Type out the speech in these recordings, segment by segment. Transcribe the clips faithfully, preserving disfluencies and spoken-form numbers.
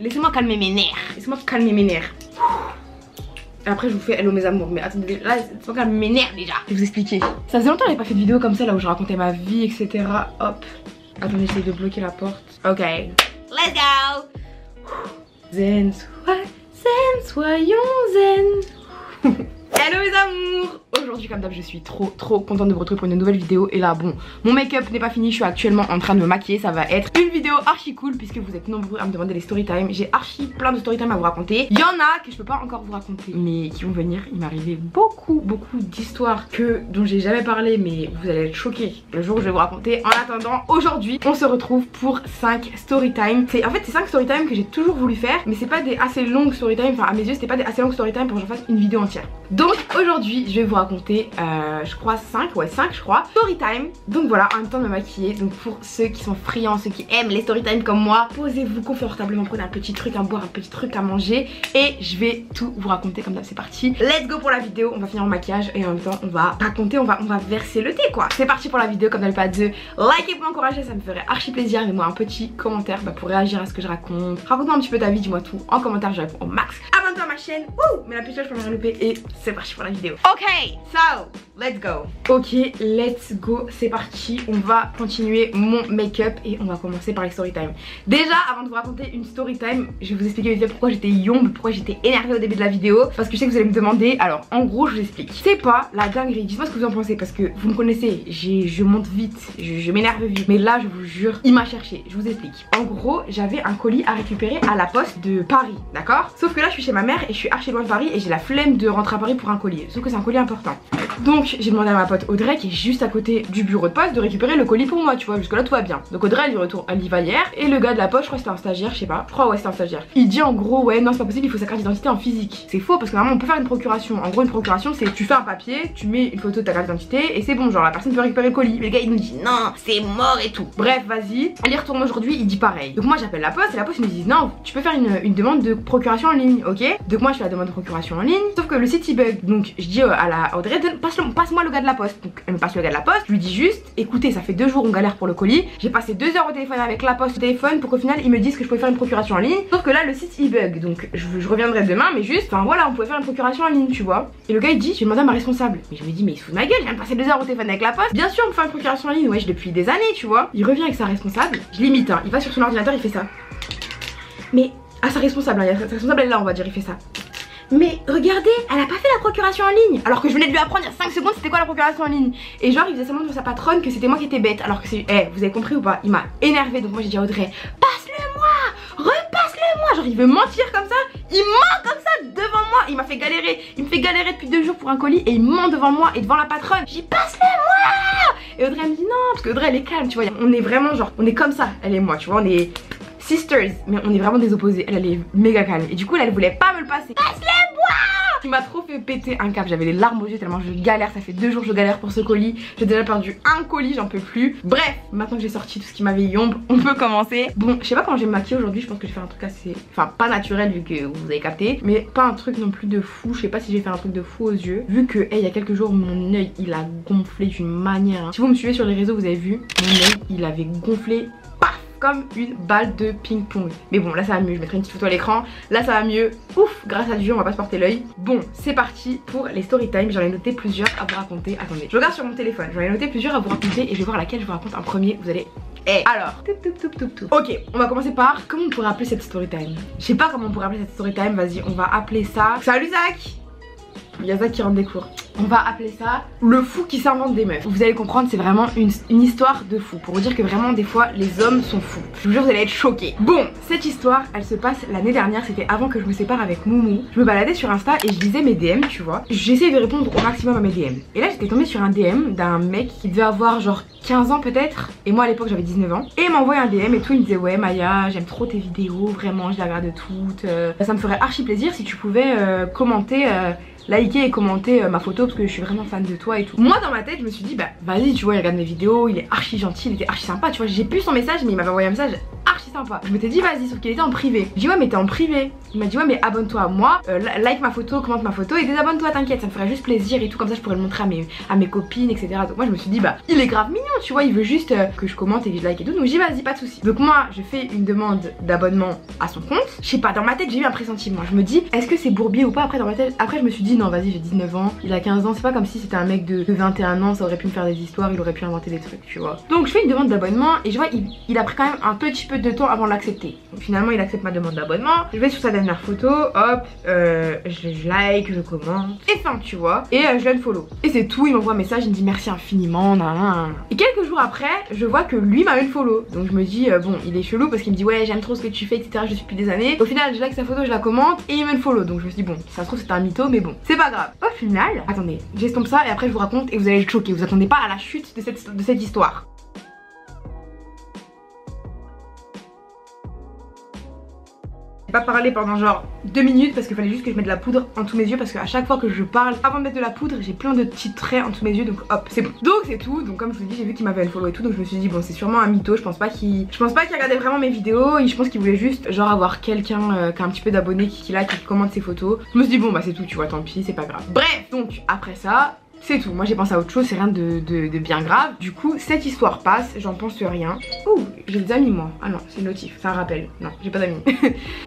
Laissez-moi calmer mes nerfs. Laissez-moi calmer mes nerfs. Et après je vous fais hello mes amours. Mais attendez, là laissez-moi calmer mes nerfs déjà. Je vais vous expliquer. Ça faisait longtemps que j'avais pas fait de vidéo comme ça, là où je racontais ma vie, et cetera. Hop. Attendez, j'essaie de bloquer la porte. Ok. Let's go. Zen, sois zen, soyons zen. Hello mes amours. Aujourd'hui comme d'hab je suis trop trop contente de vous retrouver pour une nouvelle vidéo. Et là bon, mon make-up n'est pas fini, je suis actuellement en train de me maquiller. Ça va être une vidéo archi cool puisque vous êtes nombreux à me demander les story time. J'ai archi plein de story time à vous raconter. Il y en a que je peux pas encore vous raconter mais qui vont venir. Il m'est arrivé beaucoup beaucoup d'histoires que dont j'ai jamais parlé, mais vous allez être choqués le jour où je vais vous raconter. En attendant, aujourd'hui on se retrouve pour cinq story time. En fait c'est cinq story time que j'ai toujours voulu faire, mais c'est pas des assez longues story time. Enfin à mes yeux c'était pas des assez longues story time pour que j'en fasse une vidéo entière. Donc aujourd'hui je vais vous raconter euh, je crois cinq, ouais cinq je crois story time. Donc voilà, en même temps de me maquiller. Donc pour ceux qui sont friands, ceux qui aiment les story time comme moi, posez-vous confortablement, prenez un petit truc à boire, un petit truc à manger, et je vais tout vous raconter comme ça. C'est parti, let's go pour la vidéo. On va finir en maquillage et en même temps on va raconter, on va, on va verser le thé quoi. C'est parti pour la vidéo comme dans le Part-Dieu. Likez pour m'encourager, ça me ferait archi plaisir. Mets-moi un petit commentaire bah, pour réagir à ce que je raconte. Raconte-moi un petit peu ta vie, dis-moi tout en commentaire, je réponds au max. Abonne-toi à ma chaîne, ouh, mets la petite cloche pour me relouper et c'est parti pour la vidéo. Ok. So, let's go. Ok, let's go, c'est parti. On va continuer mon make-up et on va commencer par les story time. Déjà, avant de vous raconter une story time, je vais vous expliquer vite fait pourquoi j'étais yombe, pourquoi j'étais énervée au début de la vidéo. Parce que je sais que vous allez me demander. Alors, en gros, je vous explique. C'est pas la dinguerie. Dites-moi ce que vous en pensez parce que vous me connaissez. Je monte vite, je, je m'énerve vite. Mais là, je vous jure, il m'a cherché. Je vous explique. En gros, j'avais un colis à récupérer à la poste de Paris, d'accord? Sauf que là, je suis chez ma mère et je suis archi loin de Paris et j'ai la flemme de rentrer à Paris pour un colis. Sauf que c'est un colis important. Donc j'ai demandé à ma pote Audrey qui est juste à côté du bureau de poste de récupérer le colis pour moi, tu vois, jusque là tout va bien. Donc Audrey elle y retourne, elle y va hier et le gars de la poste, je crois que c'était un stagiaire, je sais pas, je crois ouais c'était un stagiaire. Il dit en gros ouais non c'est pas possible, il faut sa carte d'identité en physique. C'est faux parce que normalement on peut faire une procuration. En gros une procuration c'est tu fais un papier, tu mets une photo de ta carte d'identité et c'est bon, genre la personne peut récupérer le colis. Mais le gars il nous dit non c'est mort et tout. Bref vas-y, elle y retourne aujourd'hui, il dit pareil. Donc moi j'appelle la poste et la poste me dit non tu peux faire une, une demande de procuration en ligne, ok? Donc moi je fais la demande de procuration en ligne, sauf que le site il bug. Donc je dis euh, à la Audrey, passe-moi le gars de la poste. Donc elle me passe le gars de la poste, je lui dis juste écoutez ça fait deux jours on galère pour le colis, j'ai passé deux heures au téléphone avec la poste au téléphone pour qu'au final ils me disent que je pouvais faire une procuration en ligne, sauf que là le site il bug. Donc je, je reviendrai demain mais juste enfin voilà on pouvait faire une procuration en ligne tu vois. Et le gars il dit j'ai demandé à ma responsable, mais je me dis mais il se fout de ma gueule, j'ai même passé deux heures au téléphone avec la poste, bien sûr on peut faire une procuration en ligne wesh depuis des années tu vois. Il revient avec sa responsable, je l'imite hein, il va sur son ordinateur il fait ça, mais à sa responsable, hein, sa responsable elle est là on va dire, il fait ça. Mais regardez, elle a pas fait la procuration en ligne. Alors que je venais de lui apprendre il y a cinq secondes c'était quoi la procuration en ligne. Et genre il faisait seulement devant sa patronne que c'était moi qui étais bête. Alors que c'est... Eh hey, vous avez compris ou pas? Il m'a énervé. Donc moi j'ai dit à Audrey passe-le moi, repasse-le moi. Genre il veut mentir comme ça, il ment comme ça devant moi. Il m'a fait galérer, il me fait galérer depuis deux jours pour un colis et il ment devant moi et devant la patronne. J'ai dit passe-le moi. Et Audrey elle me dit non, parce que Audrey elle est calme tu vois. On est vraiment genre, on est comme ça, elle et moi tu vois, on est... sisters, mais on est vraiment des opposés. Elle, elle est méga calme et du coup là, elle voulait pas me le passer. Passe-le moi. Tu m'as trop fait péter un câble, j'avais les larmes aux yeux tellement je galère. Ça fait deux jours que je galère pour ce colis. J'ai déjà perdu un colis, j'en peux plus. Bref, maintenant que j'ai sorti tout ce qui m'avait yombe, on peut commencer. Bon, je sais pas comment j'ai maquillé aujourd'hui, je pense que je vais faire un truc assez... Enfin, pas naturel vu que vous avez capté, mais pas un truc non plus de fou. Je sais pas si j'ai fait un truc de fou aux yeux, vu que, hey, il y a quelques jours, mon œil, il a gonflé d'une manière... Hein. Si vous me suivez sur les réseaux, vous avez vu, mon œil, il avait gonflé... comme une balle de ping-pong. Mais bon là ça va mieux, je mettrai une petite photo à l'écran. Là ça va mieux, ouf, grâce à Dieu on va pas se porter l'œil. Bon c'est parti pour les story time. J'en ai noté plusieurs à vous raconter. Attendez, je regarde sur mon téléphone, j'en ai noté plusieurs à vous raconter. Et je vais voir laquelle je vous raconte en premier, vous allez... Hey. Alors tout, tout, tout, tout, tout. Ok, on va commencer par... Comment on pourrait appeler cette story time? Je sais pas comment on pourrait appeler cette story time. Vas-y on va appeler ça... Salut Zach. Il y a Zach qui rentre des cours. On va appeler ça le fou qui s'invente des meufs. Vous allez comprendre, c'est vraiment une, une histoire de fou. Pour vous dire que vraiment des fois les hommes sont fous. Je vous jure vous allez être choqués. Bon, cette histoire elle se passe l'année dernière. C'était avant que je me sépare avec Moumou. Je me baladais sur Insta et je lisais mes D M tu vois. J'essayais de répondre au maximum à mes D M. Et là j'étais tombée sur un D M d'un mec qui devait avoir genre quinze ans peut-être. Et moi à l'époque j'avais dix-neuf ans. Et il m'envoyait un D M et tout, il me disait ouais Maya j'aime trop tes vidéos, vraiment je la regarde toutes. euh, Ça me ferait archi plaisir si tu pouvais euh, commenter euh, liker et commenter ma photo parce que je suis vraiment fan de toi et tout. Moi dans ma tête je me suis dit bah vas-y tu vois il regarde mes vidéos, il est archi gentil, il était archi sympa tu vois. J'ai pu son message mais il m'avait envoyé un message archi archi sympa. Je m'étais dit vas-y, sauf qu'il était en privé. J'ai dit ouais mais t'es en privé. Il m'a dit ouais mais abonne-toi à moi, euh, like ma photo, commente ma photo et désabonne-toi, t'inquiète, ça me ferait juste plaisir et tout, comme ça je pourrais le montrer à mes, à mes copines, et cetera. Donc moi je me suis dit bah il est grave mignon, tu vois, il veut juste euh, que je commente et que je like et tout. Donc j'ai dit vas-y, pas de soucis. Donc moi je fais une demande d'abonnement à son compte. Je sais pas, dans ma tête j'ai eu un pressentiment. Je me dis est-ce que c'est bourbier ou pas. Après dans ma tête, après je me suis dit non vas-y, j'ai dix-neuf ans, il a quinze ans, c'est pas comme si c'était un mec de vingt et un ans, ça aurait pu me faire des histoires, il aurait pu inventer des trucs, tu vois. Donc je fais une demande d'abonnement et je vois il, il a pris quand même un petit peu de temps avant de l'accepter. Donc finalement il accepte ma demande d'abonnement. Je vais sur sa dernière photo, hop, euh, je, je like, je commente, et fin tu vois. Et euh, je le follow. Et c'est tout, il m'envoie un message, il me dit merci infiniment, nan, nan, nan. Et quelques jours après, je vois que lui m'a unfollow. Donc je me dis euh, bon il est chelou parce qu'il me dit ouais j'aime trop ce que tu fais, et cetera. Je suis depuis des années. Au final je like sa photo, je la commente et il m'unfollow. Donc je me dis bon ça se trouve c'est un mytho mais bon c'est pas grave. Au final, attendez, j'estompe ça et après je vous raconte et vous allez le choquer. Vous attendez pas à la chute de cette, de cette histoire. J'ai pas parlé pendant genre deux minutes parce qu'il fallait juste que je mette de la poudre en tous mes yeux, parce qu'à chaque fois que je parle avant de mettre de la poudre j'ai plein de petits traits en tous mes yeux, donc hop c'est bon. Donc c'est tout. Donc comme je vous dis, j'ai vu qu'il m'avait unfollow et tout, donc je me suis dit bon c'est sûrement un mytho. Je pense pas qu'il je pense pas qu'il regardait vraiment mes vidéos, et je pense qu'il voulait juste genre avoir quelqu'un euh, qui a un petit peu d'abonnés, qui, qui like, qui commente ses photos. Je me suis dit bon bah c'est tout, tu vois, tant pis, c'est pas grave. Bref, donc après ça c'est tout, moi j'ai pensé à autre chose, c'est rien de, de, de bien grave. Du coup cette histoire passe, j'en pense rien. Ouh, j'ai des amis moi. Ah non, c'est une notif, c'est un rappel, non j'ai pas d'amis.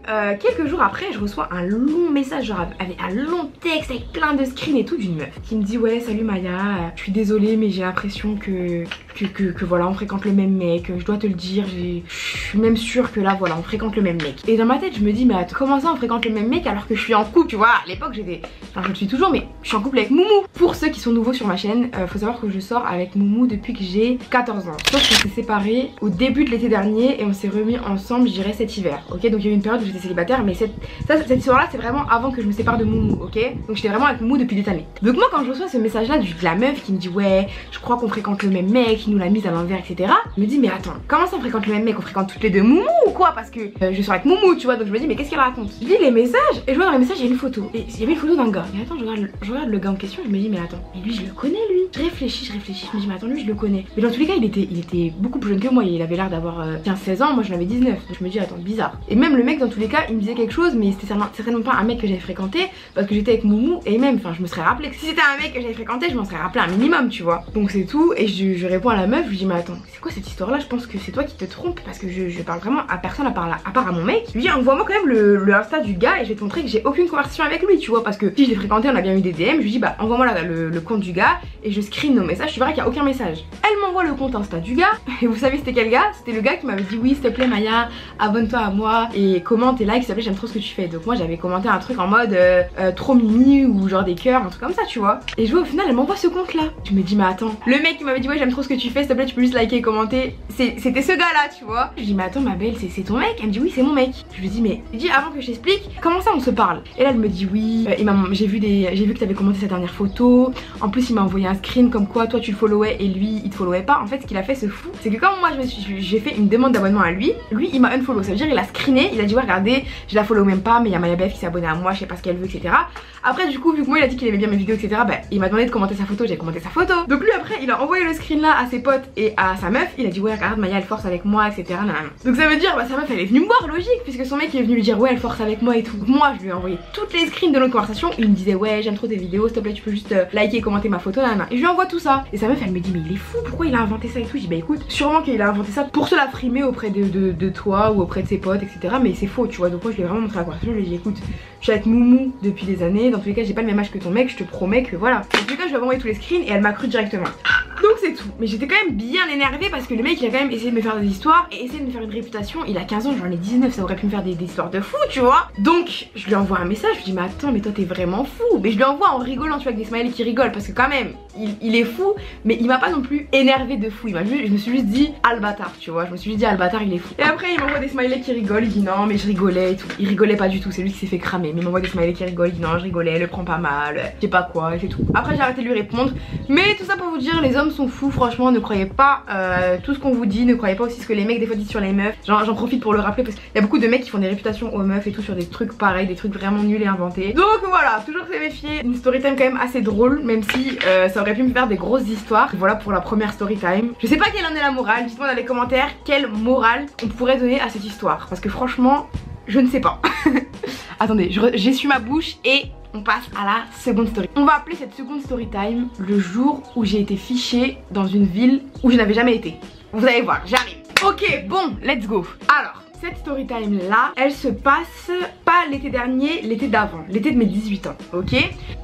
euh, Quelques jours après je reçois un long message, genre avec un long texte, avec plein de screens et tout, d'une meuf qui me dit ouais salut Maya, je suis désolée mais j'ai l'impression que que, que que voilà on fréquente le même mec. Je dois te le dire, je suis même sûre que là voilà on fréquente le même mec. Et dans ma tête je me dis mais attends, comment ça on fréquente le même mec alors que je suis en couple, tu vois. À l'époque j'étais, enfin je le suis toujours, mais je suis en couple avec Moumou. Pour ceux qui sont nouveaux sur ma chaîne, euh, faut savoir que je sors avec Moumou depuis que j'ai quatorze ans. Sauf qu'on s'est séparés au début de l'été dernier et on s'est remis ensemble, je dirais cet hiver. Ok, donc il y a eu une période où j'étais célibataire, mais cette, ça, cette histoire-là c'est vraiment avant que je me sépare de Moumou, ok. Donc j'étais vraiment avec Moumou depuis des années. Donc moi quand je reçois ce message-là de la meuf qui me dit ouais, je crois qu'on fréquente le même mec, qui nous l'a mise à l'envers, et cetera. Je me dis mais attends, comment ça on fréquente le même mec, on fréquente toutes les deux Moumou ou quoi? Parce que euh, je sors avec Moumou, tu vois. Donc je me dis mais qu'est-ce qu'elle raconte. Je lis les messages et je vois dans les messages il y a une photo. Et il y avait une photo d'un gars. Et attends, je regarde, je regarde le gars en question, je me dis mais attends. Mais lui je le connais lui. Je réfléchis, je réfléchis, je me dis mais attends lui je le connais. Mais dans tous les cas il était, il était beaucoup plus jeune que moi. Il avait l'air d'avoir quinze seize ans, moi je l'avais dix-neuf. Donc je me dis attends, bizarre. Et même le mec dans tous les cas il me disait quelque chose, mais c'était certainement pas un mec que j'avais fréquenté, parce que j'étais avec Moumou. Et même, enfin je me serais rappelé que si c'était un mec que j'avais fréquenté, je m'en serais rappelé un minimum, tu vois. Donc c'est tout. Et je, je réponds à la meuf, je lui dis mais attends, c'est quoi cette histoire là, je pense que c'est toi qui te trompes, parce que je, je parle vraiment à personne à part, là, à part à mon mec. Je lui dis envoie moi quand même le, le Insta du gars et je vais te montrer que j'ai aucune conversation avec lui, tu vois. Parce que si je l'ai fréquenté, on a bien eu des D M. Je lui dis bah envoie moi là, le, le compte du gars et je screen nos messages, tu verras qu'il n'y a aucun message. Elle m'envoie le compte Insta du gars et vous savez c'était quel gars? C'était le gars qui m'avait dit oui s'il te plaît Maya, abonne-toi à moi et commente et like s'il te plaît, j'aime trop ce que tu fais. Donc moi j'avais commenté un truc en mode euh, euh, trop mimi ou genre des cœurs, un truc comme ça, tu vois. Et je vois au final elle m'envoie ce compte là. Je me dis mais attends, le mec qui m'avait dit ouais j'aime trop ce que tu fais, s'il te plaît tu peux juste liker et commenter, c'était ce gars là, tu vois. Je dis mais attends ma belle, c'est ton mec? Elle me dit oui c'est mon mec. Je lui dis mais je dis avant que je t'explique, comment ça on se parle? Et là elle me dit oui euh, et maman j'ai vu des j'ai vu que t'avais commenté sa dernière photo. En plus il m'a envoyé un screen comme quoi toi tu le followais et lui il te followait pas. En fait ce qu'il a fait ce fou, c'est que quand moi j'ai fait une demande d'abonnement à lui, lui il m'a unfollow. Ça veut dire il a screené, il a dit ouais regardez je la follow même pas, mais il y a Maya Bef qui s'est abonnée à moi, je sais pas ce qu'elle veut, etc. Après du coup vu que moi il a dit qu'il aimait bien mes vidéos, etc. Bah il m'a demandé de commenter sa photo, j'ai commenté sa photo. Donc lui après il a envoyé le screen là à ses potes et à sa meuf, il a dit ouais regarde Maya elle force avec moi, etc. Nan, nan. Donc ça veut dire bah sa meuf elle est venue me voir, logique, puisque son mec il est venu lui dire ouais elle force avec moi et tout. Moi je lui ai envoyé toutes les screens de notre conversation, il me disait ouais j'aime trop tes vidéos, s'il te plaît tu peux juste liker et commenter ma photo, nanana. Et je lui envoie tout ça. Et sa meuf elle me dit mais il est fou, pourquoi il a inventé ça et tout. Je dis bah écoute, sûrement qu'il a inventé ça pour se la frimer auprès de, de, de toi ou auprès de ses potes, etc. Mais c'est faux, tu vois. Donc moi je lui ai vraiment montré la conversation, je lui ai dit écoute je suis avec Moumou depuis des années, dans tous les cas j'ai pas le même âge que ton mec, je te promets que voilà. En tout cas je lui ai envoyé tous les screens et elle m'a cru directement. Donc c'est tout. Mais j'étais quand même bien énervée parce que le mec il a quand même essayé de me faire des histoires et essayé de me faire une réputation. Il a quinze ans, j'en ai dix-neuf, ça aurait pu me faire des, des histoires de fou, tu vois. Donc je lui envoie un message, je lui dis mais attends mais toi t'es vraiment fou. Mais je lui envoie en rigolant, tu vois, avec des smileys qui rigolent, parce que quand même il, il est fou, mais il m'a pas non plus énervé de fou. Il m'a juste, je me suis juste dit ah le bâtard, tu vois, je me suis juste dit ah le bâtard il est fou. Et après il m'envoie des smileys qui rigolent, il dit non mais je rigolais et tout. Il rigolait pas du tout, c'est lui qui s'est fait cramer. Mais il m'envoie des smileys qui rigolent, il dit non je rigolais, le prends pas mal, je sais pas quoi, et c'est tout. Après j'ai arrêté de lui répondre, mais tout ça pour vous dire les hommes monde sont fous, franchement, ne croyez pas euh, tout ce qu'on vous dit, ne croyez pas aussi ce que les mecs des fois disent sur les meufs. J'en profite pour le rappeler parce qu'il y a beaucoup de mecs qui font des réputations aux meufs et tout sur des trucs pareils, des trucs vraiment nuls et inventés. Donc voilà, toujours se méfier. Une story time quand même assez drôle, même si euh, ça aurait pu me faire des grosses histoires. Et voilà pour la première story time. Je sais pas quelle en est la morale, dites-moi dans les commentaires quelle morale on pourrait donner à cette histoire. Parce que franchement, je ne sais pas. Attendez, j'essuie ma bouche et on passe à la seconde story. On va appeler cette seconde story time le jour où j'ai été fichée dans une ville où je n'avais jamais été. Vous allez voir, j'arrive. Ok, bon, let's go. Alors, cette story time là, elle se passe pas l'été dernier, l'été d'avant, l'été de mes dix-huit ans, ok?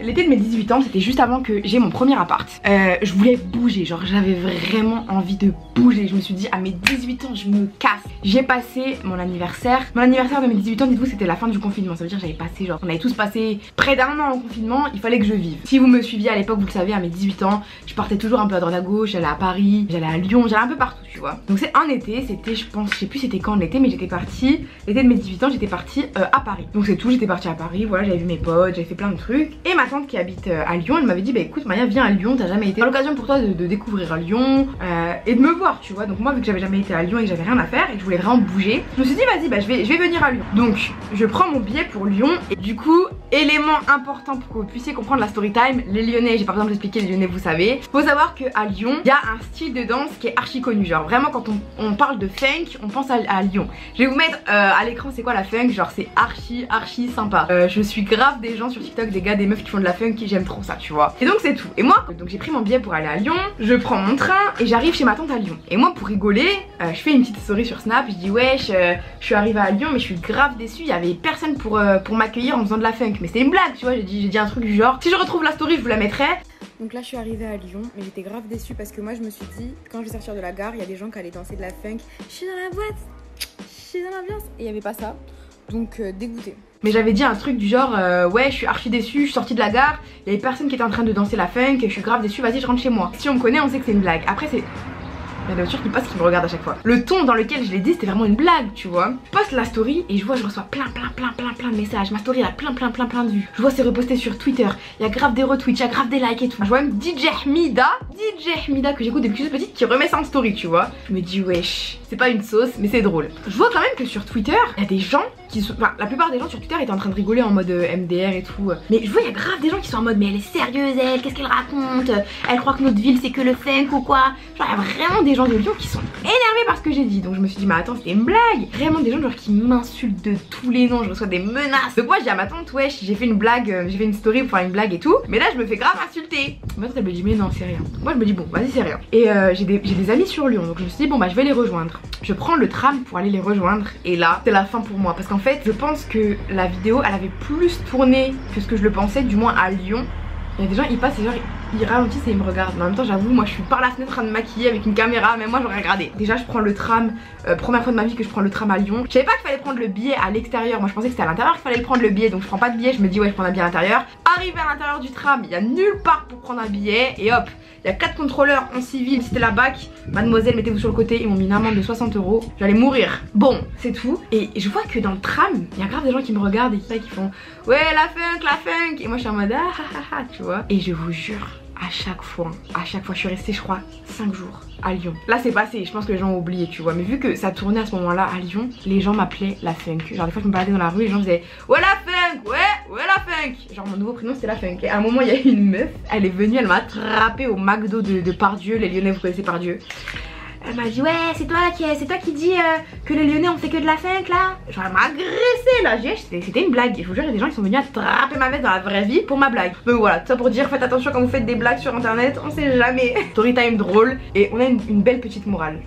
L'été de mes dix-huit ans, c'était juste avant que j'ai mon premier appart. Euh, je voulais bouger, genre j'avais vraiment envie de bouger. Je me suis dit, à mes dix-huit ans, je me casse. J'ai passé mon anniversaire. Mon anniversaire de mes dix-huit ans, dites-vous, c'était la fin du confinement. Ça veut dire que j'avais passé, genre, on avait tous passé près d'un an en confinement, il fallait que je vive. Si vous me suiviez à l'époque, vous le savez, à mes dix-huit ans, je partais toujours un peu à droite à gauche, j'allais à Paris, j'allais à Lyon, j'allais un peu partout, tu vois. Donc c'est un été, c'était, je pense, je sais plus c'était quand l'été, mais j'étais partie, l'été de mes dix-huit ans, j'étais partie euh, à Paris. Donc c'est tout, j'étais partie à Paris, voilà, j'avais vu mes potes, j'avais fait plein de trucs. Et ma tante qui habite euh, à Lyon, elle m'avait dit, bah écoute Maya, viens à Lyon, t'as jamais été, l'occasion pour toi de, de découvrir Lyon euh, et de me voir, tu vois. Donc moi, vu que j'avais jamais été à Lyon et que j'avais rien à faire et que je voulais vraiment bouger, je me suis dit vas-y, bah je vais, je vais venir à Lyon. Donc je prends mon billet pour Lyon. Et du coup, élément important pour que vous puissiez comprendre la story time, les Lyonnais, j'ai par exemple expliqué les Lyonnais, vous savez, faut savoir que à Lyon, il y a un style de danse qui est archi connu. Genre vraiment quand on, on parle de funk, on pense à, à Lyon. Je vais vous mettre euh, à l'écran c'est quoi la funk, genre c'est archi archi sympa. euh, Je suis grave des gens sur TikTok, des gars, des meufs qui font de la funk et j'aime trop ça, tu vois. Et donc c'est tout. Et moi, donc j'ai pris mon billet pour aller à Lyon, je prends mon train et j'arrive chez ma tante à Lyon. Et moi pour rigoler, euh, je fais une petite story sur Snap, je dis wesh, euh, je suis arrivée à Lyon mais je suis grave déçue, il y avait personne pour, euh, pour m'accueillir en faisant de la funk. Mais c'était une blague, tu vois, j'ai dit, j'ai dit un truc du genre, si je retrouve la story je vous la mettrai. Donc là je suis arrivée à Lyon, mais j'étais grave déçue parce que moi je me suis dit, quand je vais sortir de la gare, il y a des gens qui allaient danser de la funk, je suis dans la boîte, dans l'ambiance, et il n'y avait pas ça, donc euh, dégoûtée. Mais j'avais dit un truc du genre euh, ouais, je suis archi déçue, je suis sortie de la gare, il y avait personne qui était en train de danser la funk, je suis grave déçue, vas-y je rentre chez moi. Si on me connaît, on sait que c'est une blague. Après c'est... Il y a des voitures qui passent qui me regardent à chaque fois. Le ton dans lequel je l'ai dit, c'était vraiment une blague, tu vois. Je poste la story et je vois, je reçois plein, plein, plein, plein, plein de messages. Ma story, elle a plein, plein, plein, plein de vues. Je vois, c'est reposté sur Twitter. Il y a grave des retweets, il y a grave des likes et tout. Je vois même D J Hamida, D J Hamida que j'écoute depuis toute petite, qui remet ça en story, tu vois. Je me dis, wesh, c'est pas une sauce, mais c'est drôle. Je vois quand même que sur Twitter, il y a des gens qui sont. Enfin, la plupart des gens sur Twitter étaient en train de rigoler en mode M D R et tout. Mais je vois, il y a grave des gens qui sont en mode, mais elle est sérieuse, elle, qu'est-ce qu'elle raconte? Elle croit que notre ville, c'est que le funk ou quoi? Genre, il y a vraiment des gens de Lyon qui sont énervés par ce que j'ai dit. Donc je me suis dit mais attends, c'était une blague. Vraiment des gens genre qui m'insultent de tous les noms, je reçois des menaces. Donc moi j'ai dit à ma tante wesh, j'ai fait une blague, euh, j'ai fait une story pour faire une blague et tout, mais là je me fais grave insulter. Ma tante elle me dit mais non c'est rien. Moi je me dis bon vas-y c'est rien. Et euh, j'ai des, des amis sur Lyon, donc je me suis dit bon bah je vais les rejoindre. Je prends le tram pour aller les rejoindre et là c'est la fin pour moi. Parce qu'en fait je pense que la vidéo elle avait plus tourné que ce que je le pensais, du moins à Lyon. Il y a des gens ils passent et genre ils ralentissent et ils me regardent. Mais en même temps j'avoue moi je suis par la fenêtre en train de maquiller avec une caméra, mais moi j'aurais regardé. Déjà je prends le tram, euh, première fois de ma vie que je prends le tram à Lyon. Je savais pas qu'il fallait prendre le billet à l'extérieur, moi je pensais que c'était à l'intérieur qu'il fallait le prendre le billet. Donc je prends pas de billet, je me dis ouais je prends un billet à l'intérieur. Arrivé à l'intérieur du tram, il y a nulle part pour prendre un billet et hop, il y a quatre contrôleurs en civil, c'était la B A C. Mademoiselle mettez-vous sur le côté, ils m'ont mis une amende de soixante euros, j'allais mourir. Bon c'est tout. Et je vois que dans le tram il y a grave des gens qui me regardent et qui font ouais la funk, la funk. Et moi je suis en mode ah ah ah, tu vois. Et je vous jure à chaque fois, à chaque fois, je suis restée je crois cinq jours à Lyon. Là c'est passé, je pense que les gens ont oublié tu vois. Mais vu que ça tournait à ce moment là à Lyon, les gens m'appelaient la funk. Genre des fois je me baladais dans la rue, les gens disaient ouais la funk, ouais, ouais la funk. Genre mon nouveau prénom c'était la funk. Et à un moment il y a eu une meuf, elle est venue, elle m'a attrapée au McDo de, de Part-Dieu. Les Lyonnais vous connaissez Part-Dieu. Elle m'a dit ouais c'est toi qui c'est toi qui dis euh, que les Lyonnais on fait que de la funk là. Genre elle m'a agressée là, c'était une blague. Et je vous jure il y a des gens qui sont venus attraper ma veste dans la vraie vie pour ma blague. Donc voilà, tout ça pour dire faites attention quand vous faites des blagues sur internet, on sait jamais. Story time drôle et on a une, une belle petite morale.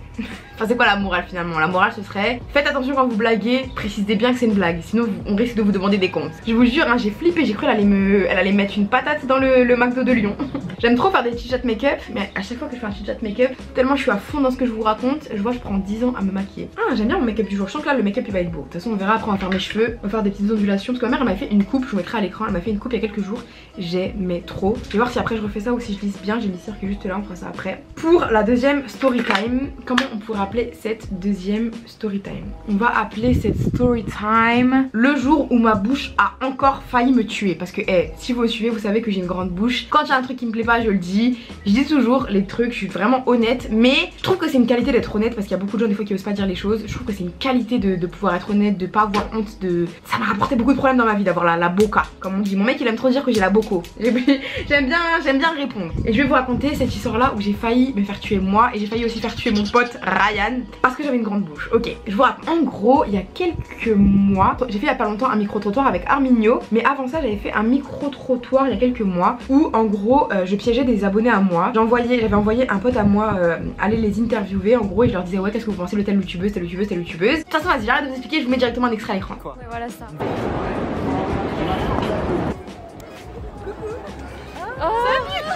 Enfin c'est quoi la morale finalement? La morale ce serait faites attention quand vous blaguez, précisez bien que c'est une blague, sinon on risque de vous demander des comptes. Je vous jure hein, j'ai flippé, j'ai cru qu'elle allait me, elle allait mettre une patate dans le, le McDo de Lyon. J'aime trop faire des chit-chat make-up, mais à chaque fois que je fais un chit-chat make-up, tellement je suis à fond dans ce que je je vous raconte, je vois je prends dix ans à me maquiller. Ah, j'aime bien mon make-up du jour, je sens que là le make-up il va être beau. De toute façon on verra, après on va faire mes cheveux, on va faire des petites ondulations. Parce que ma mère elle m'a fait une coupe, je vous mettrai à l'écran, elle m'a fait une coupe il y a quelques jours. J'aimais trop. Je vais voir si après je refais ça ou si je lisse bien. J'ai une lissière qui est juste là, on fera ça après. Pour la deuxième story time, comment on pourrait appeler cette deuxième story time? On va appeler cette story time le jour où ma bouche a encore failli me tuer. Parce que hey, si vous me suivez vous savez que j'ai une grande bouche. Quand j'ai un truc qui me plaît pas je le dis. Je dis toujours les trucs, je suis vraiment honnête. Mais je trouve que c'est une qualité d'être honnête, parce qu'il y a beaucoup de gens des fois qui osent pas dire les choses. Je trouve que c'est une qualité de, de pouvoir être honnête, de pas avoir honte de... Ça m'a rapporté beaucoup de problèmes dans ma vie d'avoir la, la boca comme on dit. Mon mec il aime trop dire que j'ai la boco. J'aime bien, j'aime bien répondre. Et je vais vous raconter cette histoire là où j'ai failli me faire tuer moi. Et j'ai failli aussi faire tuer mon pote Ryan parce que j'avais une grande bouche. Ok, je vous raconte. En gros il y a quelques mois, j'ai fait il y a pas longtemps un micro-trottoir avec Arminio. Mais avant ça j'avais fait un micro-trottoir il y a quelques mois où en gros euh, je piégeais des abonnés à moi. J'avais envoyé un pote à moi euh, aller les interviewer en gros, et je leur disais ouais qu'est-ce que vous pensez de telle youtubeuse, telle youtubeuse, telle youtubeuse. De toute façon vas-y j'arrête de vous expliquer, je vous mets directement un extrait à l'écran. Ouais, voilà ça.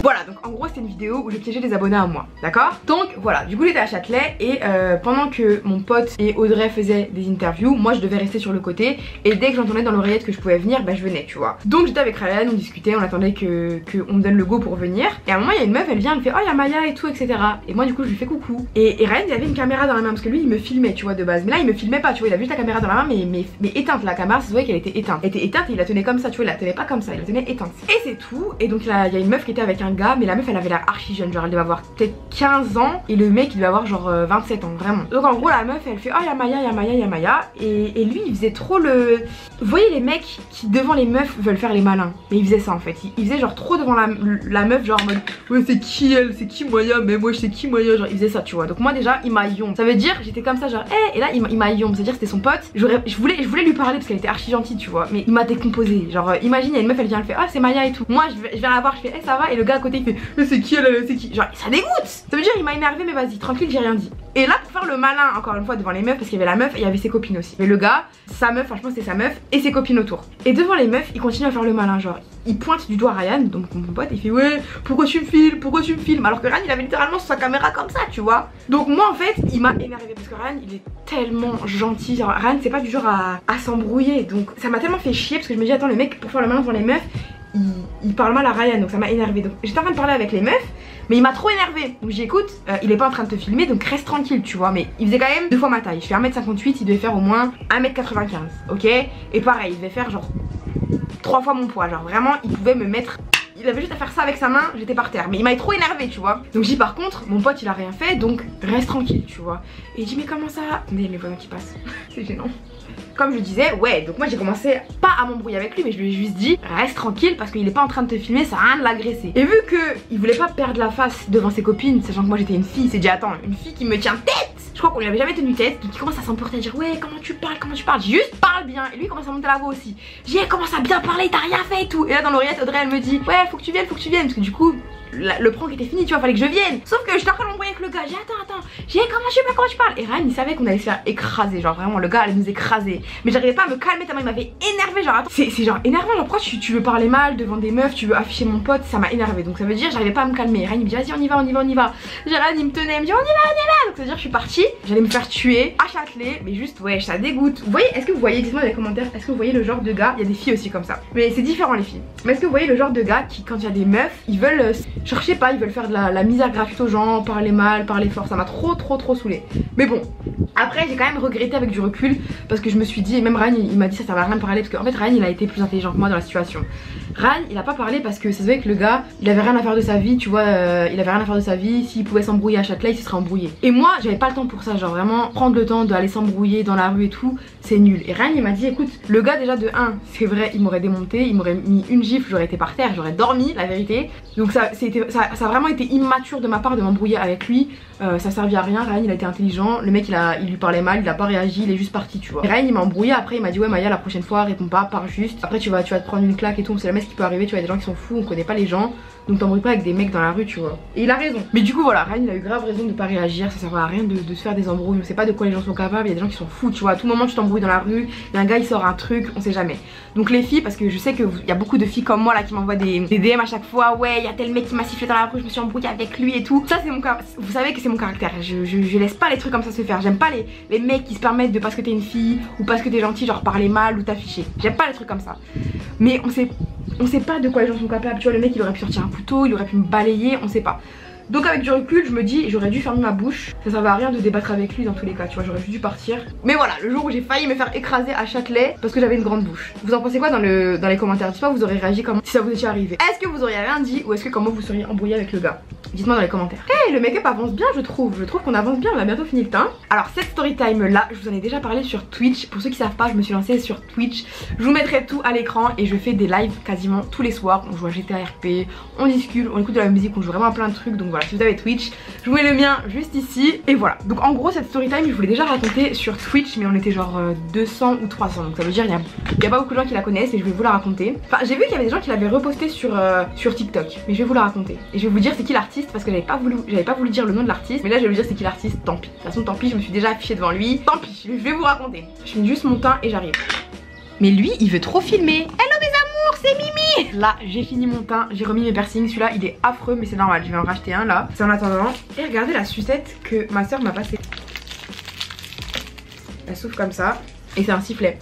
Voilà, donc en gros c'était une vidéo où je piégeais des abonnés à moi, d'accord? Donc voilà, du coup j'étais à Châtelet et euh, pendant que mon pote et Audrey faisaient des interviews, moi je devais rester sur le côté et dès que j'entendais dans l'oreillette que je pouvais venir, bah je venais, tu vois. Donc j'étais avec Ryan, on discutait, on attendait que, que on me donne le go pour venir. Et à un moment il y a une meuf, elle vient, elle me fait oh y'a Maya et tout, et cetera. Et moi du coup je lui fais coucou. Et, et Ryan il avait une caméra dans la main parce que lui il me filmait, tu vois, de base. Mais là il me filmait pas, tu vois, il avait juste la caméra dans la main mais, mais, mais éteinte, la caméra, ça se voyait qu'elle était éteinte. Elle était éteinte et il la tenait comme ça, tu vois, il la tenait pas comme ça, il la tenait éteinte. Et c'est tout. Et donc là il y a une meuf qui était avec un gars, mais la meuf elle avait l'air archi jeune, genre elle devait avoir peut-être quinze ans et le mec il devait avoir genre euh, vingt-sept ans, vraiment. Donc en gros la meuf elle fait oh y'a Maya, y'a Maya, y'a Maya, et, et lui il faisait trop le... Vous voyez les mecs qui devant les meufs veulent faire les malins, mais il faisait ça en fait, il, il faisait genre trop devant la, la meuf genre en mode ouais c'est qui elle, c'est qui Maya, mais moi je sais qui Maya, genre il faisait ça tu vois. Donc moi déjà il m'a yombe, ça veut dire j'étais comme ça genre hé hey, et là il m'a yombe, c'est à dire c'était son pote, je voulais, je voulais lui parler parce qu'elle était archi gentille tu vois, mais il m'a décomposé, genre euh, imagine y'a une meuf elle vient elle fait oh c'est Maya et tout, moi je, je viens la voir je fais hey, ça va, et le gars à côté il fait mais c'est qui elle, c'est qui, genre ça dégoûte, ça veut dire il m'a énervé mais vas-y tranquille j'ai rien dit. Et là pour faire le malin encore une fois devant les meufs, parce qu'il y avait la meuf et il y avait ses copines aussi, mais le gars sa meuf, franchement c'est sa meuf et ses copines autour, et devant les meufs il continue à faire le malin, genre il pointe du doigt Ryan, donc mon pote, il fait ouais pourquoi tu me filmes, pourquoi tu me filmes, alors que Ryan il avait littéralement sur sa caméra comme ça tu vois. Donc moi en fait il m'a énervé parce que Ryan il est tellement gentil, genre Ryan c'est pas du genre à, à s'embrouiller, donc ça m'a tellement fait chier parce que je me dis attends le mec pour faire le malin devant les meufs il parle mal à Ryan, donc ça m'a énervé. Donc j'étais en train de parler avec les meufs mais il m'a trop énervé, donc j'écoute euh, il est pas en train de te filmer donc reste tranquille tu vois, mais il faisait quand même deux fois ma taille, je fais un mètre cinquante-huit, il devait faire au moins un mètre quatre-vingt-quinze, ok, et pareil il devait faire genre trois fois mon poids, genre vraiment il pouvait me mettre, il avait juste à faire ça avec sa main, j'étais par terre, mais il m'avait trop énervé tu vois. Donc j'ai par contre mon pote il a rien fait donc reste tranquille tu vois, et il dit mais comment ça, attendez les voisins qui passent c'est gênant. Comme je disais, ouais, donc moi j'ai commencé pas à m'embrouiller avec lui, mais je lui ai juste dit reste tranquille parce qu'il est pas en train de te filmer, ça a rien de l'agresser. Et vu que il voulait pas perdre la face devant ses copines, sachant que moi j'étais une fille, il s'est dit attends, une fille qui me tient tête, je crois qu'on lui avait jamais tenu tête, donc il commence à s'emporter à dire ouais comment tu parles, comment tu parles, juste parle bien. Et lui il commence à monter la voix aussi, j'ai hey, commence à bien parler, t'as rien fait et tout. Et là dans l'oreillette Audrey elle me dit ouais faut que tu viennes, faut que tu viennes, parce que du coup le prank était fini, tu vois, fallait que je vienne. Sauf que j'étais en train de m'embrouiller avec le gars. J'ai attends, attends. J'ai comment je sais pas comment tu parles. Et Ryan il savait qu'on allait se faire écraser. Genre vraiment, le gars allait nous écraser. Mais j'arrivais pas à me calmer tellement il m'avait énervé. Genre attends, c'est genre énervant. Genre pourquoi tu, tu veux parler mal devant des meufs, tu veux afficher mon pote. Ça m'a énervé. Donc ça veut dire j'arrivais pas à me calmer. Ryan il me dit vas-y, on y va, on y va, on y va. Ryan il me tenait, il me dit on y va, on y va. Donc ça veut dire je suis partie. J'allais me faire tuer à Châtelet. Mais juste, ouais, ça dégoûte. Vous voyez, est-ce que vous voyez, dites-moi dans les commentaires, est-ce que vous voyez le genre de gars, il y a des filles aussi comme ça. Mais c'est différent les filles. Mais est-ce que vous voyez le genre de gars qui, quand il y a des meufs, ils veulent. Euh, Genre je sais pas, ils veulent faire de la, la misère gratuite aux gens, parler mal, parler fort, ça m'a trop trop trop saoulé. Mais bon, après j'ai quand même regretté avec du recul parce que je me suis dit, et même Ryan il, il m'a dit ça ça va rien de parler, parce qu'en fait Ryan il a été plus intelligent que moi dans la situation. Ryan il a pas parlé parce que ça se voyait que le gars il avait rien à faire de sa vie, tu vois, euh, il avait rien à faire de sa vie, s'il pouvait s'embrouiller à Châtelet il se serait embrouillé. Et moi j'avais pas le temps pour ça, genre vraiment prendre le temps d'aller s'embrouiller dans la rue et tout, c'est nul. Et Ryan il m'a dit écoute, le gars déjà de un, c'est vrai il m'aurait démonté, il m'aurait mis une gifle, j'aurais été par terre, j'aurais dormi la vérité. Donc ça c'était Ça, ça a vraiment été immature de ma part de m'embrouiller avec lui, euh, ça servait à rien. Ryan il a été intelligent, le mec il, a, il lui parlait mal, il a pas réagi, il est juste parti tu vois. Ryan il m'a embrouillé, après il m'a dit ouais Maya la prochaine fois réponds pas, parle juste, après tu vas, tu vas te prendre une claque et tout, c'est la messe qui peut arriver, tu vois, y a des gens qui sont fous, on connaît pas les gens. donc t'embrouilles pas avec des mecs dans la rue, tu vois. Et il a raison. Mais du coup voilà, Ryan il a eu grave raison de pas réagir, ça sert à rien de, de se faire des embrouilles. On sait pas de quoi les gens sont capables, il y a des gens qui sont fous, tu vois. À tout moment tu t'embrouilles dans la rue, il y a un gars il sort un truc, on sait jamais. Donc les filles, parce que je sais qu'il y a beaucoup de filles comme moi là qui m'envoient des, des D M à chaque fois, ouais il y a tel mec qui m'a sifflé dans la rue, je me suis embrouillée avec lui et tout. Ça c'est mon caractère, vous savez que c'est mon caractère, je, je, je laisse pas les trucs comme ça se faire. J'aime pas les, les mecs qui se permettent de parce que t'es une fille ou parce que t'es gentil genre parler mal ou t'afficher. J'aime pas les trucs comme ça. Mais on sait, on sait pas de quoi les gens sont capables, tu vois. Le mec il aurait pu sortir un couteau, il aurait pu me balayer, on sait pas. Donc avec du recul je me dis j'aurais dû fermer ma bouche, ça servait à rien de débattre avec lui dans tous les cas, tu vois, j'aurais dû partir. Mais voilà, le jour où j'ai failli me faire écraser à Châtelet parce que j'avais une grande bouche. Vous en pensez quoi dans, le, dans les commentaires? Dites-moi vous aurez réagi comment, si ça vous était arrivé. Est-ce que vous auriez rien dit ou est-ce que comment vous seriez embrouillé avec le gars? Dites-moi dans les commentaires. Hey, le make-up avance bien je trouve, je trouve qu'on avance bien, on a bientôt fini le teint. Alors cette story time là, je vous en ai déjà parlé sur Twitch, pour ceux qui savent pas je me suis lancée sur Twitch. Je vous mettrai tout à l'écran et je fais des lives quasiment tous les soirs, on joue à G T A R P, on discute, on écoute de la musique, on joue vraiment à plein de trucs. Donc voilà, si vous avez Twitch, je vous mets le mien juste ici. Et voilà, donc en gros cette story time je vous l'ai déjà racontée sur Twitch mais on était genre deux cents ou trois cents. Donc ça veut dire il n'y a, a pas beaucoup de gens qui la connaissent et je vais vous la raconter. Enfin j'ai vu qu'il y avait des gens qui l'avaient repostée sur, euh, sur TikTok, mais je vais vous la raconter. Et je vais vous dire c'est qui l'artiste parce que j'avais pas voulu j'avais pas voulu dire le nom de l'artiste, mais là je vais vous dire c'est qui l'artiste, tant pis. De toute façon tant pis, je me suis déjà affichée devant lui, tant pis, je vais vous raconter. Je finis juste mon teint et j'arrive. Mais lui il veut trop filmer. Hello mes amours, c'est Mimi. Là j'ai fini mon teint, j'ai remis mes piercings, celui-là il est affreux mais c'est normal, je vais en racheter un là. C'est en attendant. Et regardez la sucette que ma soeur m'a passée. Elle souffle comme ça et c'est un sifflet.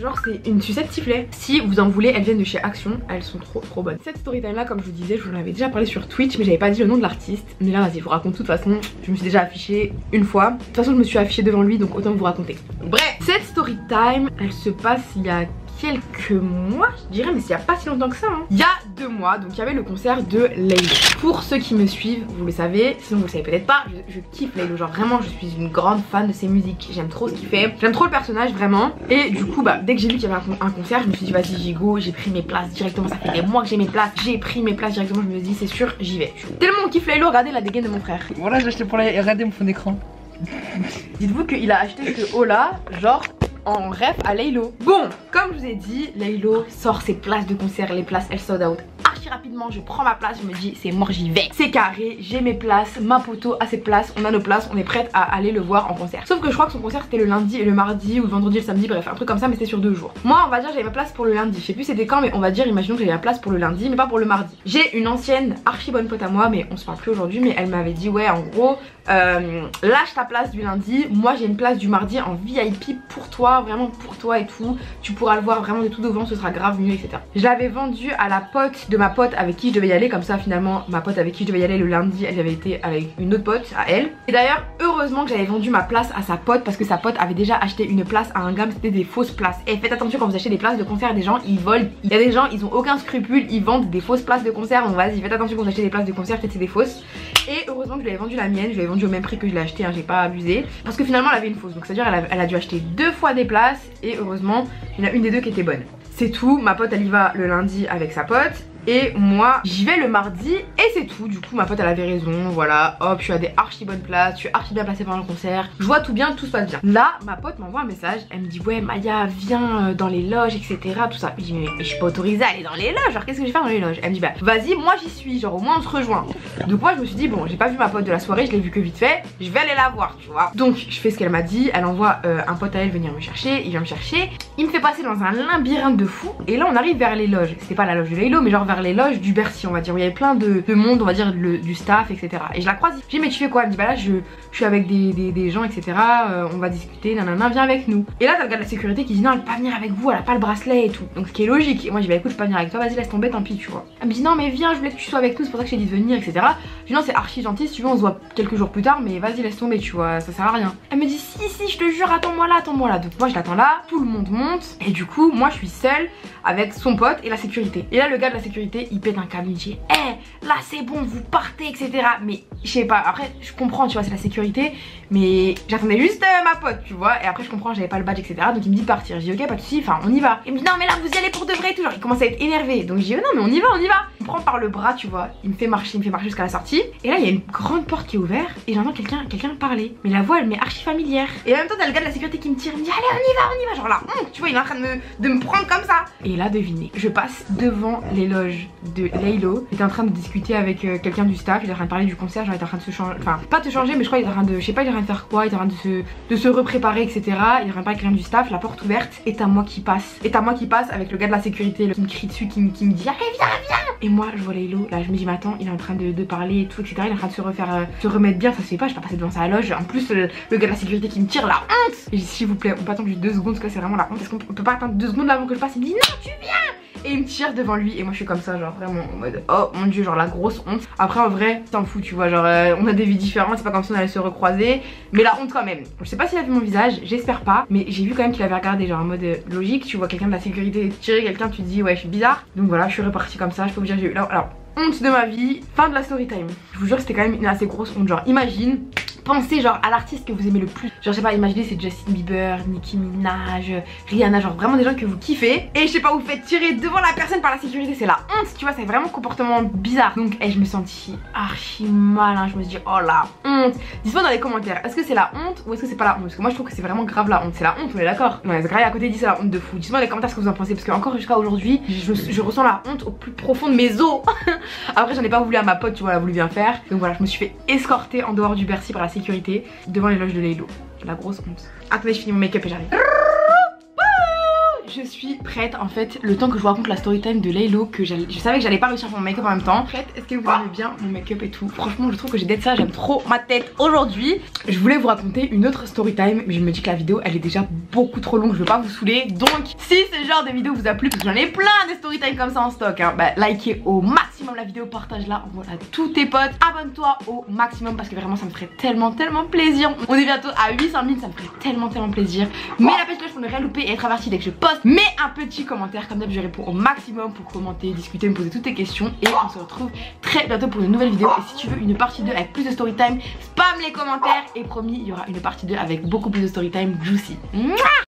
Genre c'est une sucette sifflet. Si vous en voulez, elles viennent de chez Action, elles sont trop trop bonnes. Cette storytime là comme je vous disais, je vous en avais déjà parlé sur Twitch mais j'avais pas dit le nom de l'artiste. Mais là vas-y je vous raconte, de toute façon je me suis déjà affichée une fois. De toute façon je me suis affichée devant lui donc autant vous raconter. Bref, cette storytime elle se passe il y a quelques mois je dirais, mais c'est il y a pas si longtemps que ça hein. Il y a deux mois donc il y avait le concert de Layla. Pour ceux qui me suivent vous le savez, sinon vous le savez peut-être pas, je, je kiffe Layla, genre vraiment je suis une grande fan de ses musiques, j'aime trop ce qu'il fait, j'aime trop le personnage vraiment. Et du coup bah dès que j'ai vu qu'il y avait un, un concert je me suis dit vas-y j'y go, j'ai pris mes places directement, ça fait des mois que j'ai mes places, j'ai pris mes places directement, je me dis c'est sûr j'y vais. Tellement on kiffe Layla, regardez la dégaine de mon frère. Voilà j'ai acheté pour la... Regardez mon fond d'écran. Dites-vous qu'il a acheté ce haut là genre en ref à Layla. Bon, comme je vous ai dit, Layla sort ses places de concert, les places elles sold out archi rapidement. Je prends ma place, je me dis c'est mort j'y vais, c'est carré, j'ai mes places, ma poteau à ses places, on a nos places, on est prête à aller le voir en concert. Sauf que je crois que son concert c'était le lundi et le mardi ou le vendredi et le samedi, bref un truc comme ça, mais c'était sur deux jours. Moi on va dire j'avais ma place pour le lundi, je sais plus c'était quand mais on va dire imaginons que j'avais ma place pour le lundi mais pas pour le mardi. J'ai une ancienne archi bonne pote à moi mais on se parle plus aujourd'hui, mais elle m'avait dit ouais en gros euh, lâche ta place du lundi, moi j'ai une place du mardi en V I P pour toi, vraiment pour toi et tout, tu pourras le voir vraiment de tout devant, ce sera grave mieux etc. Je l'avais vendu à la pote de ma pote avec qui je devais y aller, comme ça finalement ma pote avec qui je devais y aller le lundi elle avait été avec une autre pote à elle. Et d'ailleurs heureusement que j'avais vendu ma place à sa pote parce que sa pote avait déjà acheté une place à un gars, c'était des fausses places. Et faites attention quand vous achetez des places de concert, des gens ils volent, il y a des gens ils ont aucun scrupule, ils vendent des fausses places de concert, donc vas-y faites attention quand vous achetez des places de concert, faites c'est des fausses. Et heureusement que je l'avais vendu la mienne, je l'avais vendu au même prix que je l'ai acheté hein, j'ai pas abusé parce que finalement elle avait une fausse, donc c'est à dire elle a, elle a dû acheter deux fois des places et heureusement il y en a une des deux qui était bonne. C'est tout, ma pote elle y va le lundi avec sa pote et moi j'y vais le mardi et c'est tout. Du coup ma pote elle avait raison, voilà hop je suis à des archi bonnes places, je suis archi bien placée pendant le concert, je vois tout bien, tout se passe bien. Là ma pote m'envoie un message, elle me dit ouais Maya viens dans les loges etc tout ça. Je dis mais je suis pas autorisée à aller dans les loges, genre qu'est-ce que je vais faire dans les loges? Elle me dit bah vas-y moi j'y suis, genre au moins on se rejoint. Donc moi je me suis dit bon j'ai pas vu ma pote de la soirée, je l'ai vu que vite fait, je vais aller la voir tu vois. Donc je fais ce qu'elle m'a dit, elle envoie euh, un pote à elle venir me chercher, il vient me chercher, il me fait passer dans un labyrinthe de fou et là on arrive vers les loges, c'était pas la loge de Layla mais genre vers les loges du Bercy on va dire, où il y avait plein de, de monde on va dire le, du staff etc. Et je la croise, je dis mais tu fais quoi? Elle me dit bah là je, je suis avec des, des, des gens etc euh, on va discuter nanana viens avec nous. Et là t'as le gars de la sécurité qui dit non elle peut pas venir avec vous, elle a pas le bracelet et tout, donc ce qui est logique. Et moi je dis bah écoute je peux pas venir avec toi, vas-y laisse tomber tant pis tu vois. Elle me dit non mais viens je voulais que tu sois avec nous c'est pour ça que j'ai dit de venir etc. Je dis non c'est archi gentil si tu veux on se voit quelques jours plus tard mais vas-y laisse tomber tu vois ça sert à rien. Elle me dit si si je te jure attends moi là attends moi là. Donc moi je l'attends là, tout le monde monte et du coup moi je suis seule avec son pote et la sécurité. Et là le gars de la sécurité il pète un câble, il dit hé hey, là c'est bon vous partez etc. Mais je sais pas, après je comprends tu vois c'est la sécurité mais j'attendais juste euh, ma pote tu vois. Et après je comprends j'avais pas le badge etc donc il me dit de partir, je dis ok pas de soucis enfin on y va. Il me dit non mais là vous y allez pour de vrai et tout genre il commence à être énervé donc je dis oh, non mais on y va on y va. On prend par le bras, tu vois, il me fait marcher, il me fait marcher jusqu'à la sortie. Et là il y a une grande porte qui est ouverte et j'entends quelqu'un quelqu'un parler. Mais la voix elle m'est archi familière. Et en même temps t'as le gars de la sécurité qui me tire, il me dit allez on y va, on y va, genre là, hum, tu vois il est en train de me, de me prendre comme ça. Et là devinez, je passe devant les loges de Layla. J'étais en train de discuter avec euh, quelqu'un du staff, il est en train de parler du concert, genre il est en train de se changer, enfin pas de se changer mais je crois il est en train de, je sais pas il est en train de faire quoi, il est en train de se, de se repréparer etc. Il est en train de parler avec quelqu'un du staff, la porte ouverte et t'as moi qui passe, et t'as moi qui passe avec le gars de la sécurité le, qui me crie dessus, qui me, qui me dit allez viens viens. Et moi je vois Layla, là je me dis mais attends il est en train de, de parler et tout etc, il est en train de se refaire, euh, se remettre bien, ça se fait pas, je vais pas passer devant sa loge, en plus euh, le gars de la sécurité qui me tire, la honte. Et je dis s'il vous plaît on peut attendre juste deux secondes parce que c'est vraiment la honte, est-ce qu'on peut pas attendre deux secondes avant que je passe? Il me dit non tu viens. Et il me tire devant lui et moi je suis comme ça genre vraiment en mode oh mon dieu genre la grosse honte. Après en vrai t'en fous tu vois genre euh, on a des vies différentes, c'est pas comme si on allait se recroiser, mais la honte quand même. Je sais pas s'il a vu mon visage, j'espère pas, mais j'ai vu quand même qu'il avait regardé genre en mode euh, logique, tu vois quelqu'un de la sécurité tirer quelqu'un, tu te dis ouais je suis bizarre. Donc voilà je suis repartie comme ça, je peux vous dire j'ai eu là alors honte de ma vie, fin de la story time. Je vous jure c'était quand même une assez grosse honte, genre imagine. Pensez genre à l'artiste que vous aimez le plus. Genre je sais pas, imaginez c'est Justin Bieber, Nicki Minaj, Rihanna, genre vraiment des gens que vous kiffez. Et je sais pas, vous faites tirer devant la personne par la sécurité, c'est la honte, tu vois, c'est vraiment un comportement bizarre. Donc hey, je me sentis archi mal, hein. Je me suis dit oh la honte. Dites-moi dans les commentaires, est-ce que c'est la honte ou est-ce que c'est pas la honte? Parce que moi je trouve que c'est vraiment grave la honte, c'est la honte, on est d'accord. Non, c'est grave à côté dit c'est la honte de fou. Dites-moi dans les commentaires ce que vous en pensez, parce que encore jusqu'à aujourd'hui, je, je ressens la honte au plus profond de mes os. Après j'en ai pas voulu à ma pote, tu vois, elle a voulu bien faire. Donc voilà, je me suis fait escorter en dehors du Bercy par la sécurité devant les loges de Layla. La grosse honte. Attendez, je finis mon make-up et j'arrive. Je suis prête en fait, le temps que je vous raconte la story time de Layla, que je savais que j'allais pas réussir à faire mon make-up en même temps. Prête, est-ce que vous aimez bien mon make-up et tout? Franchement je trouve que j'ai d'être ça, j'aime trop ma tête aujourd'hui. Je voulais vous raconter une autre story time, mais je me dis que la vidéo elle est déjà beaucoup trop longue, je veux pas vous saouler. Donc si ce genre de vidéo vous a plu, parce que j'en ai plein des story time comme ça en stock, hein, bah likez au maximum la vidéo, partage-la à tous tes potes, abonne-toi au maximum parce que vraiment ça me ferait tellement tellement plaisir. On est bientôt à huit cent mille, ça me ferait tellement tellement plaisir. Mais la petite cloche pour ne rien louper et être averti dès que je poste. Mets un petit commentaire, comme d'hab je réponds au maximum pour commenter, discuter, me poser toutes tes questions. Et on se retrouve très bientôt pour une nouvelle vidéo. Et si tu veux une partie deux avec plus de story time, spam les commentaires. Et promis, il y aura une partie deux avec beaucoup plus de story time juicy. Mouah.